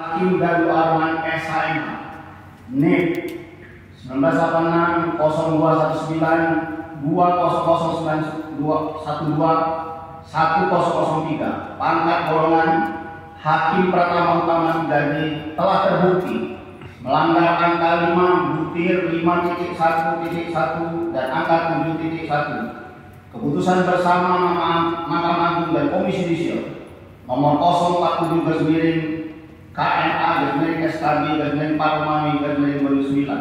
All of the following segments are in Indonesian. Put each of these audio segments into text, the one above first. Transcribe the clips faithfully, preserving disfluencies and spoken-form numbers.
Hakim Danu Arman S H M N I P satu sembilan nol dua satu sembilan dua nol nol tiga pangkat golongan hakim pertama utama dari telah terbukti melanggar angka lima butir lima titik satu titik satu dan angka tujuh titik satu keputusan bersama Mahkamah Agung dan Komisi Yudisial nomor nol empat tujuh K N A S K B empat Mami sembilan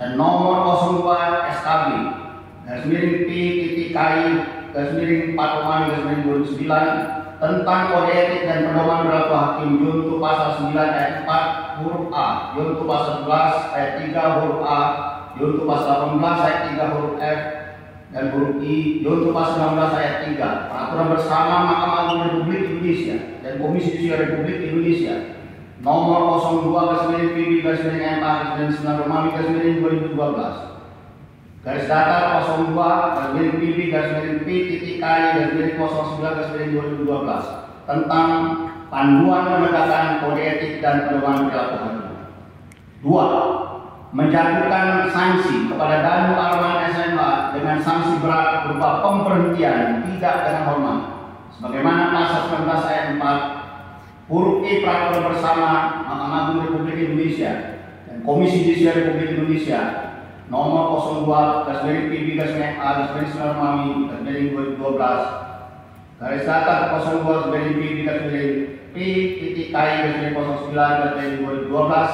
dan nomor nol dua S K B P titik K I empat Mami sembilan tentang kode etik dan pedoman berlaku hakim junto pasal sembilan ayat empat huruf A, junto pasal sebelas ayat tiga huruf A, junto pasal delapan belas ayat tiga huruf F dan huruf I, junto pasal sembilan belas ayat tiga peraturan bersama Mahkamah Agung Republik Indonesia dan Komisi Yudisial Republik Indonesia nomor nol dua garis miring P B garis miring M A garis miring sembilan Romawi garis miring dua ribu dua belas garis datar nol dua garis miring P B garis miring P titik K garis miring nol sembilan garis miring dua ribu dua belas tentang panduan penegakan kode etik dan pedoman perilaku hakim. Dua. Menjatuhkan sanksi kepada Danu Arman S M H dengan sanksi berat berupa pemberhentian tidak dengan hormat sebagaimana pasal sembilan belas ayat empat huruf I peraturan bersama Mahkamah Agung Republik Indonesia dan Komisi Yudisial Republik Indonesia nomor nol dua garis miring P B garis miring A garis miring sembilan Mami garis miring dua ribu dua belas garis datar nol dua garis miring P B garis miring P titik K garis miring nol sembilan garis miring dua ribu dua belas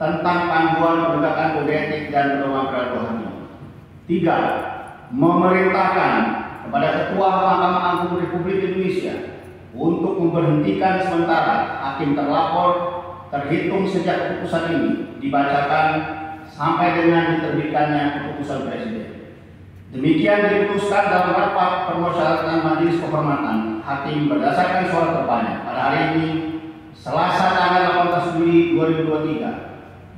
tentang panduan penegakan kode etik dan pedoman perilaku hakim. Tiga. Memerintahkan kepada Ketua Mahkamah Agung Republik Indonesia untuk memberhentikan sementara hakim terlapor terhitung sejak keputusan ini dibacakan sampai dengan diterbitkannya keputusan Presiden. Demikian diputuskan dalam rapat permusyawaratan Majelis Kehormatan Hakim berdasarkan suara terbanyak pada hari ini Selasa tanggal delapan belas Juli dua ribu dua puluh tiga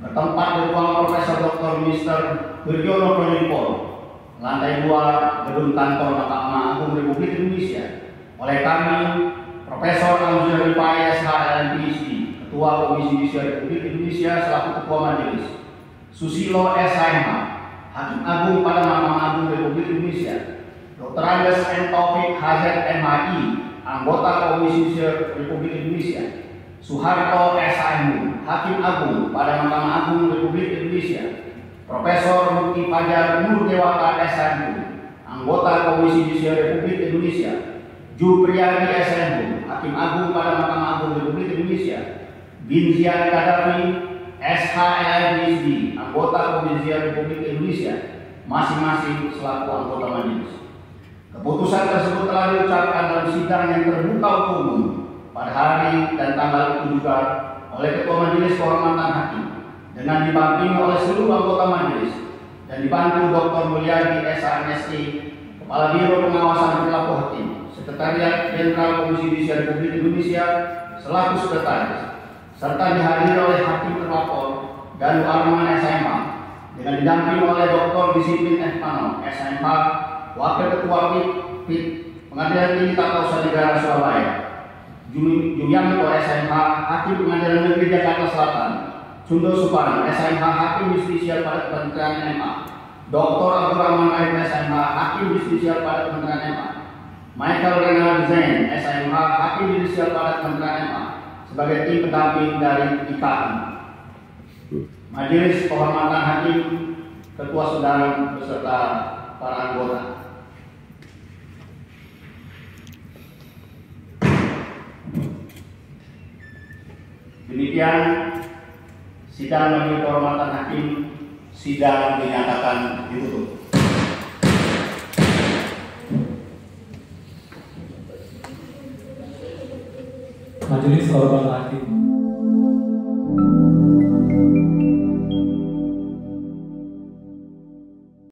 bertempat di ruang Profesor doktor mister Suryono Pranoto lantai dua gedung kantor Mahkamah Agung Republik Indonesia oleh kami Profesor Kang Zuri Payes, H M H I, Ketua Komisi Yudisial Republik Indonesia selaku Ketua Majelis, Susilo S H M, Hakim Agung pada Mahkamah Agung Republik Indonesia, Doktor Ades N Tovik H M H I, anggota Komisi Yudisial Republik Indonesia, Suharto S H M, Hakim Agung pada Mahkamah Agung Republik Indonesia, Profesor Muti Pajar Mutewaka S H M, anggota Komisi Yudisial Republik Indonesia, Jupriadi S M Hakim Agung pada Mahkamah Agung Republik Indonesia, Bin Zia Dekadami, S H M M, anggota Komisi Yudisial Republik Indonesia, masing-masing selaku anggota majelis. Keputusan tersebut telah diucapkan dalam sidang yang terbuka umum pada hari dan tanggal itu juga oleh Ketua Majelis Kehormatan Hakim dengan dibampingi oleh seluruh anggota majelis dan dibantu Doktor Mulyadi S R S T, Kepala Biro Pengawasan Perilaku Hakim, Sekretariat Jenderal Komisi Yudisial Republik Indonesia selaku sekretaris serta dihadiri oleh hakim terlapor Danu Arman S M H dengan didampingi oleh Doktor Bisipin Eftanon S M H Wakil Ketua P I P Pengadilan Tinggi Tata Usaha Negara Surabaya, Jumyanko S M H Hakim Pengadilan Negeri Jakarta Selatan, Sundo Suparan S M H Hakim Yudisial pada Kementerian M A, Doktor Abdul Rahman Ahsan S M H Hakim Yudisial pada Kementerian M A, Michael Randall Zain S M H Hakim Yudisial pada Kementerian M A sebagai tim pendamping dari I K M. Majelis Kehormatan Hakim, Ketua Sidang beserta para anggota. Demikian sidang Majelis Kehormatan Hakim, sidang dinyatakan ditutup. Majelis Kehormatan Hakim.